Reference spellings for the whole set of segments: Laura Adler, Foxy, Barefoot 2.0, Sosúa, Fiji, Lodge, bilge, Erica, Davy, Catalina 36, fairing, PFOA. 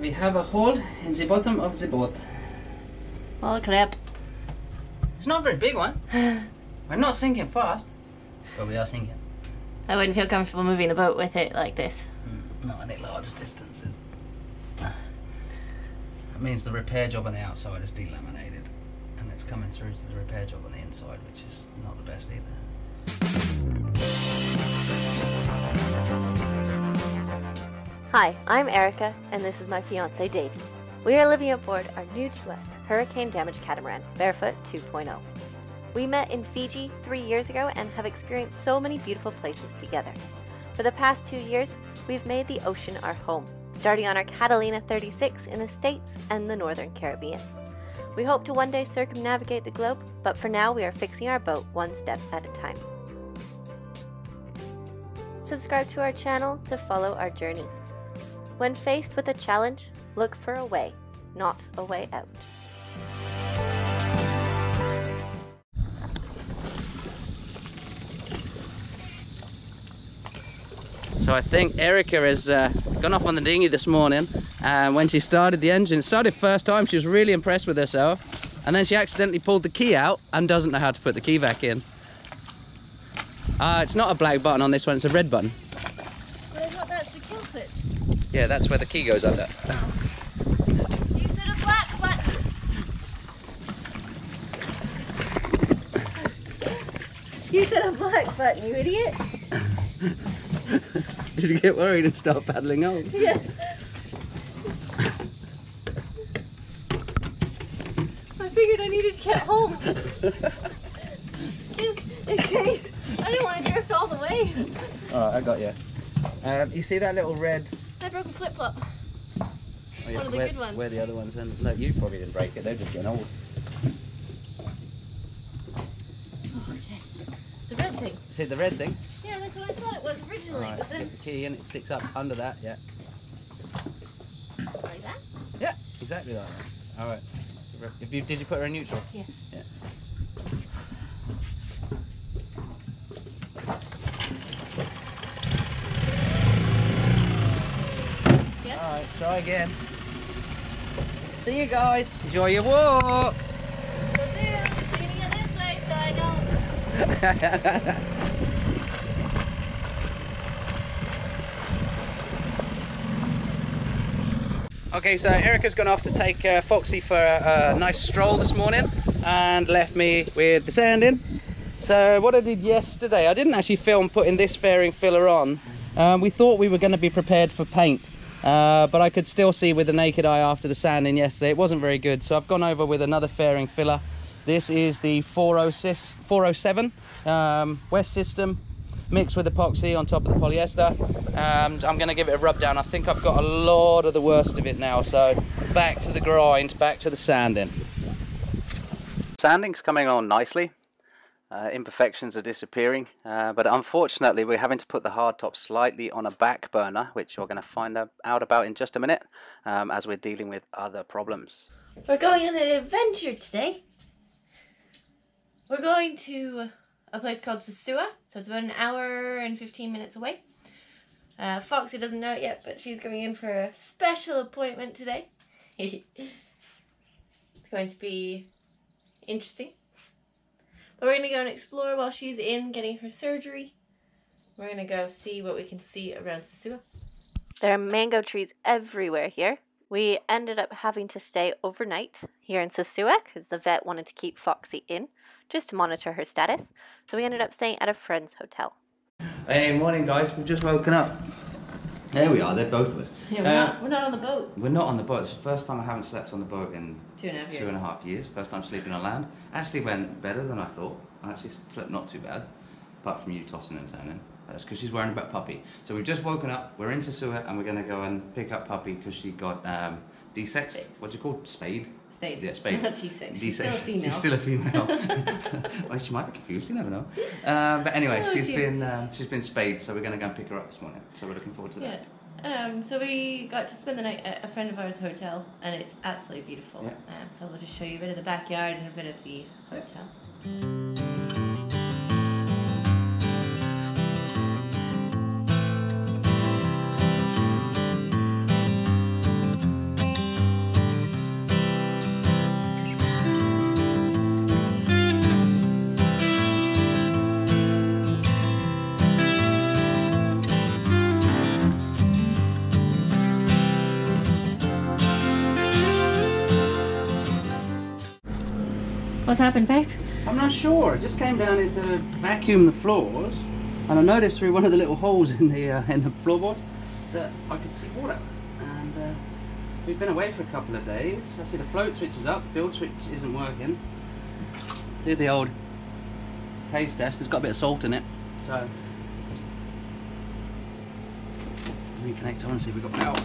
We have a hole in the bottom of the boat. Oh crap. It's not a very big one. We're not sinking fast, but we are sinking. I wouldn't feel comfortable moving the boat with it like this. Not any large distances. That means the repair job on the outside is delaminated, and it's coming through to the repair job on the inside, which is not the best either. Hi, I'm Erica, and this is my fiancé Davy. We are living aboard our new to us hurricane damaged catamaran, Barefoot 2.0. We met in Fiji 3 years ago and have experienced so many beautiful places together. For the past 2 years, we've made the ocean our home, starting on our Catalina 36 in the States and the Northern Caribbean. We hope to one day circumnavigate the globe, but for now we are fixing our boat one step at a time. Subscribe to our channel to follow our journey. When faced with a challenge, look for a way, not a way out. So I think Erica has gone off on the dinghy this morning, and when she started the engine, started first time, she was really impressed with herself, and then she accidentally pulled the key out and doesn't know how to put the key back in. It's not a black button on this one, it's a red button. Well, what, that's the kill switch? Yeah, that's where the key goes under. Oh. You said a black button! You said a black button, you idiot! Did you get worried and start paddling on? Yes. I figured I needed to get home. In case I didn't want to drift all the way. Alright, I got you. You see that little red... I broke a flip-flop. Oh, yeah, one of the good ones. Where the other ones in? No, you probably didn't break it. They're just getting old. Oh, okay. The red thing. See the red thing? Yeah, that's what I thought it was originally. Right, but then... Get the key in, it sticks up under that, yeah. Like that? Yeah, exactly like that. Alright. Did you put her in neutral? Yes. Yeah. Yeah. Alright, try again. See you guys. Enjoy your walk. We'll do. See me on this way so I don't. Okay, so Erica's gone off to take Foxy for a nice stroll this morning and left me with the sanding. So what I did yesterday, I didn't actually film putting this fairing filler on. We thought we were going to be prepared for paint, but I could still see with the naked eye after the sanding yesterday, it wasn't very good. So I've gone over with another fairing filler. This is the 407 West system, mixed with epoxy on top of the polyester. I'm going to give it a rub down. I think I've got a lot of the worst of it now, so back to the grind, back to the sanding. Sanding's coming on nicely. Imperfections are disappearing, but unfortunately we're having to put the hard top slightly on a back burner, which we're going to find out about in just a minute, as we're dealing with other problems. We're going on an adventure today. We're going to a place called Sosúa, so it's about an hour and 15 minutes away. Foxy doesn't know it yet, but she's going in for a special appointment today. It's going to be interesting. But we're going to go and explore while she's in getting her surgery. We're going to go see what we can see around Sosúa. There are mango trees everywhere here. We ended up having to stay overnight here in Sosúa because the vet wanted to keep Foxy in just to monitor her status. So we ended up staying at a friend's hotel. Hey, morning guys, we've just woken up. There we are, they're both of us. Yeah, we're not on the boat. We're not on the boat. It's the first time I haven't slept on the boat in two and a half years. First time sleeping on land. Actually went better than I thought. I actually slept not too bad, apart from you tossing and turning. That's because she's worrying about Puppy. So we've just woken up, we're in Sosúa, and we're going to go and pick up Puppy because she got desexed. What do you call it? Spayed? Spayed. Yeah, spayed. Not desexed. She's still a female. Well, she might be confused, you never know. But anyway, oh, she's been spayed, so we're going to go and pick her up this morning. So we're looking forward to that. Yeah. So we got to spend the night at a friend of ours' hotel, and it's absolutely beautiful. Yeah. So we'll just show you a bit of the backyard and a bit of the hotel. What's happened, babe? I'm not sure. I just came down here to vacuum the floors, and I noticed through one of the little holes in the floorboards that I could see water. And we've been away for a couple of days. I see the float switch is up, build switch isn't working. Did the old taste test. There's got a bit of salt in it, so reconnect on and see if we've got power.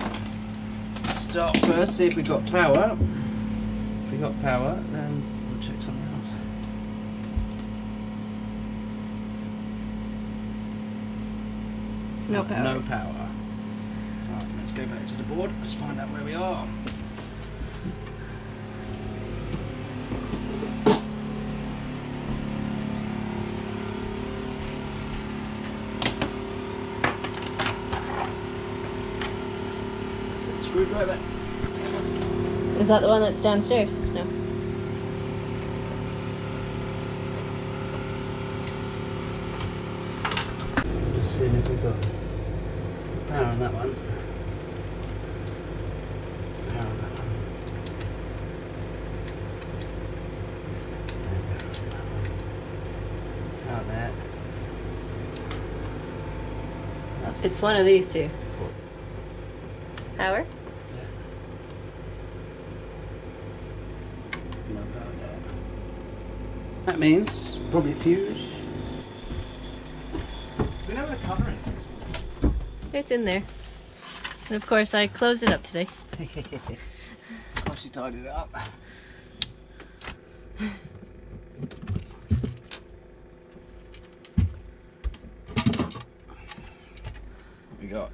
Start first, see if we've got power. If we've got power, then we'll check something else. No power. No power. Right, let's go back to the board. Let's find out where we are. Screwdriver. Is that the one that's downstairs? No. Just seeing if we've got power on that one. Power on that one. Power there. That's it's one of these two. Power? That means probably fuse. We know where the cover is. It's in there. And of course I closed it up today. Of course you tidied it up. What we got?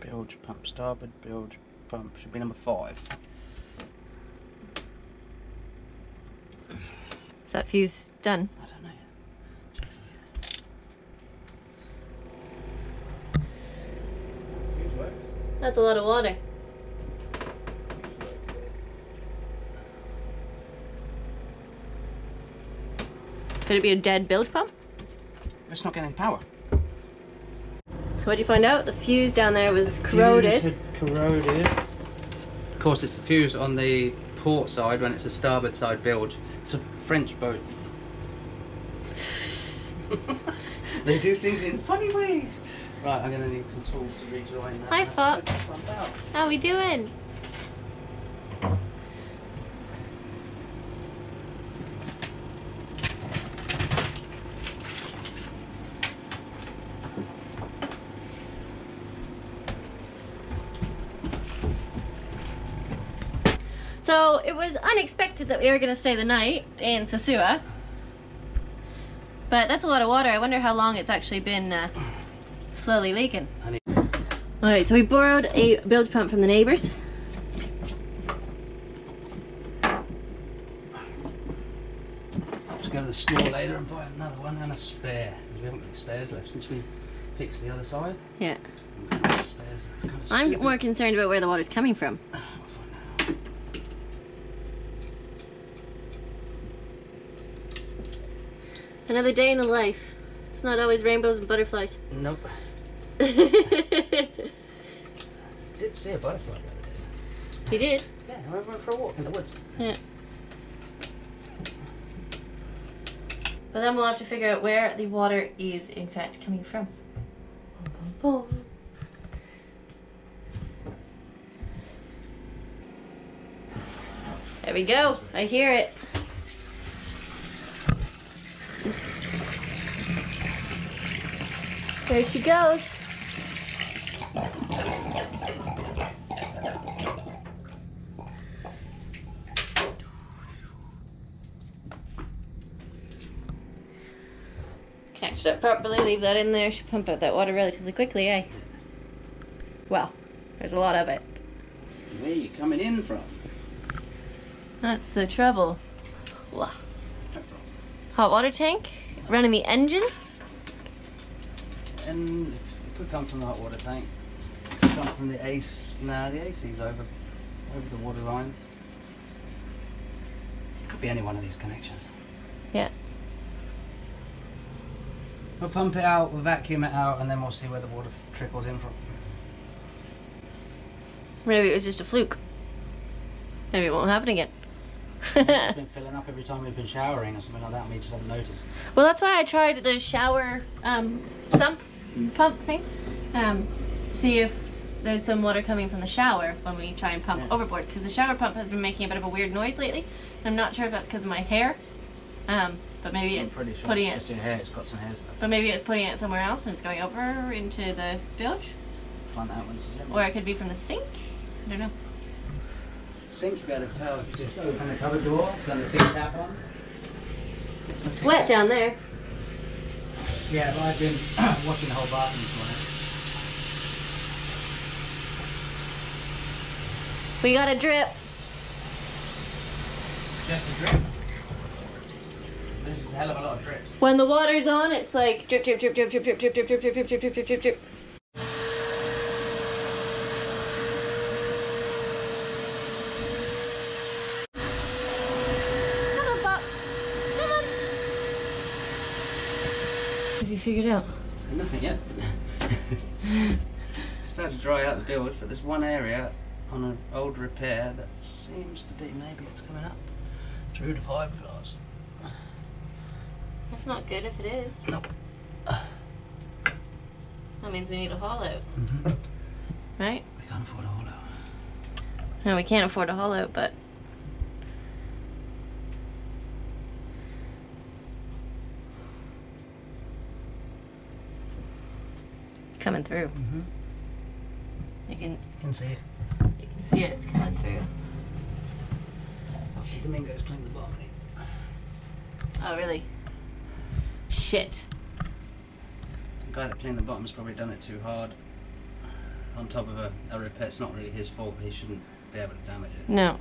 Bilge pump starboard, bilge pump should be number 5. Is that fuse done? I don't know. Fuse works. That's a lot of water. Could it be a dead bilge pump? It's not getting power. So what did you find out? The fuse down there was corroded. The fuse had corroded. Of course, it's the fuse on the port side when it's a starboard side bilge. It's a French boat. They do things in funny ways. Right, I'm gonna need some tools to rejoin that. Hi, Fox. How are we doing? So it was unexpected that we were going to stay the night in Sosúa, but that's a lot of water. I wonder how long it's actually been slowly leaking. Alright, so we borrowed a bilge pump from the neighbours. I'll just go to the store later and buy another one and a spare. We haven't got spares left since we fixed the other side. Yeah. I'm more concerned about where the water's coming from. Another day in the life. It's not always rainbows and butterflies. Nope. I did see a butterfly the other day. You did? Yeah, I went for a walk in the woods. Yeah. But then we'll have to figure out where the water is in fact coming from. Boom, boom, boom. There we go. I hear it. There she goes. Connect it up properly, leave that in there. She'll pump out that water relatively quickly, eh? Well, there's a lot of it. Where are you coming in from? That's the trouble. Hot water tank? Running the engine? And it could come from the hot water tank. It could come from the AC. Nah, the AC's over the water line. It could be any one of these connections. Yeah. We'll pump it out, we'll vacuum it out, and then we'll see where the water trickles in from. Maybe it was just a fluke. Maybe it won't happen again. It's been filling up every time we've been showering or something like that, and we just haven't noticed. Well, that's why I tried the shower pump thing. See if there's some water coming from the shower when we try and pump overboard, because the shower pump has been making a bit of a weird noise lately. And I'm not sure if that's because of my hair, but maybe it's pretty sure putting it's just your hair. It's got some hair stuff. But maybe it's putting it somewhere else and it's going over into the bilge. Find that one. Or it could be from the sink. I don't know. Sink, you'll be able to tell if you just open the cupboard door, turn the sink tap on. It's wet down there. Yeah, but I've been washing the whole bathroom for it. We got a drip. Just a drip. This is a hell of a lot of drips. When the water's on, it's like drip, drip, drip, drip, drip, drip, drip, drip, drip, drip, drip, drip, drip, drip, drip. Come on, Pop. Come on. Have you figured out? Nothing yet. Started to dry out the bilge, but there's one area on an old repair that seems to be, maybe it's coming up through the fiberglass. That's not good if it is. Nope. That means we need a haul out. Mm-hmm. Right? We can't afford a haul out. No, we can't afford a haul out, but it's coming through. Mm-hmm. You can see it. See it, it's coming through. After Domingo's cleaned the bottom of it. Oh, really? Shit. The guy that cleaned the bottom has probably done it too hard. On top of a repair, it's not really his fault, but he shouldn't be able to damage it. No.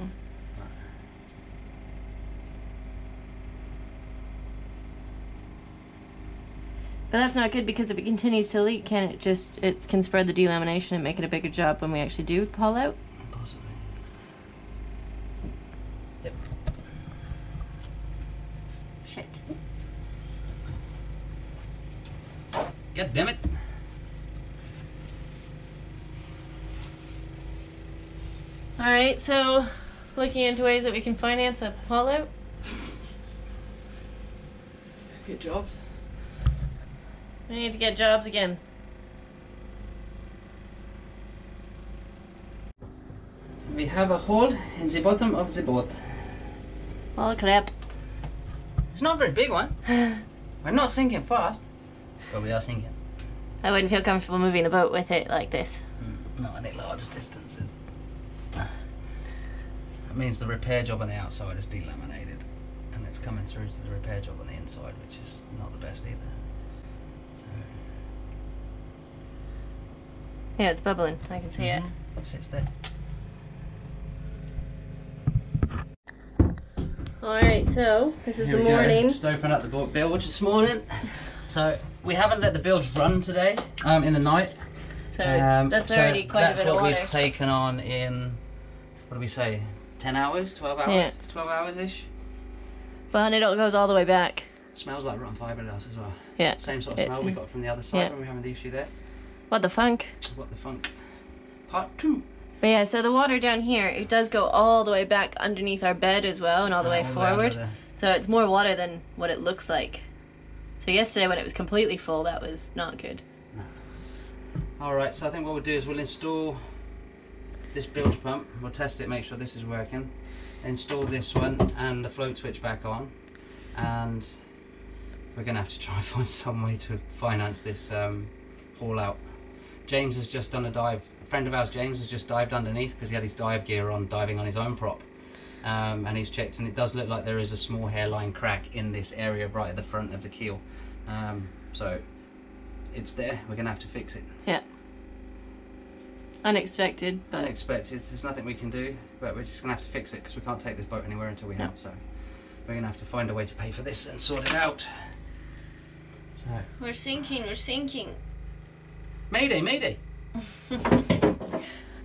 But that's not good, because if it continues to leak, can it just, it can spread the delamination and make it a bigger job when we actually do haul out? Possibly. Yep. Shit. God damn it. Alright, so looking into ways that we can finance a haul out. Good jobs. We need to get jobs again. We have a hole in the bottom of the boat. Oh crap. It's not a very big one. We're not sinking fast, but we are sinking. I wouldn't feel comfortable moving the boat with it like this. Not any large distances. That means the repair job on the outside is delaminated, and it's coming through to the repair job on the inside, which is not the best either. So... yeah, it's bubbling. I can see it. It sits there. Alright, so this is the morning. Just open up the bilge this morning. So we haven't let the bilge run today, in the night. So that's already quite a bit of water. That's what we've taken on in, what do we say, 10 hours, 12 hours? Yeah. 12 hours-ish. But it goes all the way back. It smells like rotten fiberglass as well. Yeah. Same sort of smell we got from the other side when we were having the issue there. What the funk. What the funk. Part 2. But yeah, so the water down here, it does go all the way back underneath our bed as well, and all the way forward. So it's more water than what it looks like. So yesterday when it was completely full, that was not good. No. Alright, so I think what we'll do is we'll install this bilge pump. We'll test it, make sure this is working. Install this one and the float switch back on. And we're going to have to try and find some way to finance this haul out. James has just done a dive. A friend of ours, James, has just dived underneath because he had his dive gear on, diving on his own prop, and he's checked, and it does look like there is a small hairline crack in this area right at the front of the keel, so it's there. We're gonna have to fix it. Yeah, unexpected, but unexpected. There's nothing we can do, but we're just gonna have to fix it because we can't take this boat anywhere until we have. So we're gonna have to find a way to pay for this and sort it out. So we're sinking. We're sinking. Mayday! Mayday!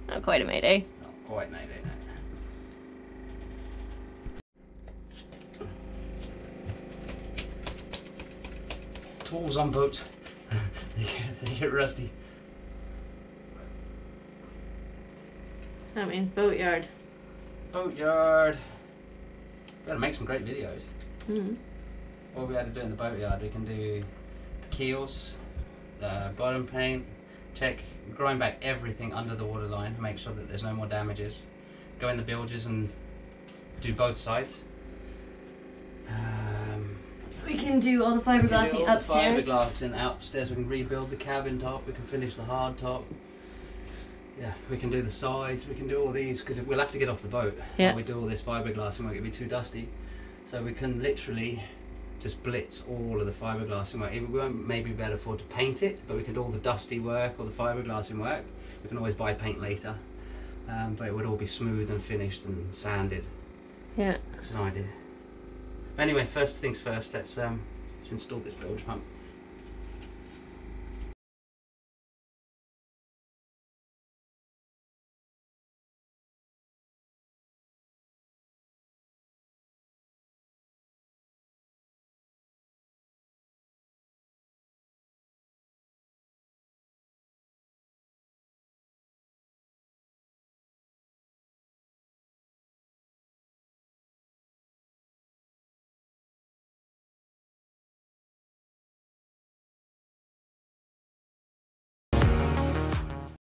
Not quite a mayday. Not quite mayday, no. Tools on boats. They get rusty. That means boatyard. Boatyard. got to make some great videos. Mm. What we had to do in the boatyard, we can do keels, bottom paint, check, growing back everything under the waterline, make sure that there's no more damages. Go in the bilges and do both sides. We can do all the fiberglassing upstairs. We can rebuild the cabin top. We can finish the hard top. Yeah, we can do the sides. We can do all these because we'll have to get off the boat. Yeah. We do all this fiberglassing, won't it be too dusty? So we can literally just blitz all of the fiberglassing work. We won't maybe be able to afford to paint it, but we can do all the dusty work or the fiberglassing work. We can always buy paint later, but it would all be smooth and finished and sanded. Yeah, that's an idea. Anyway, first things first, let's install this bilge pump.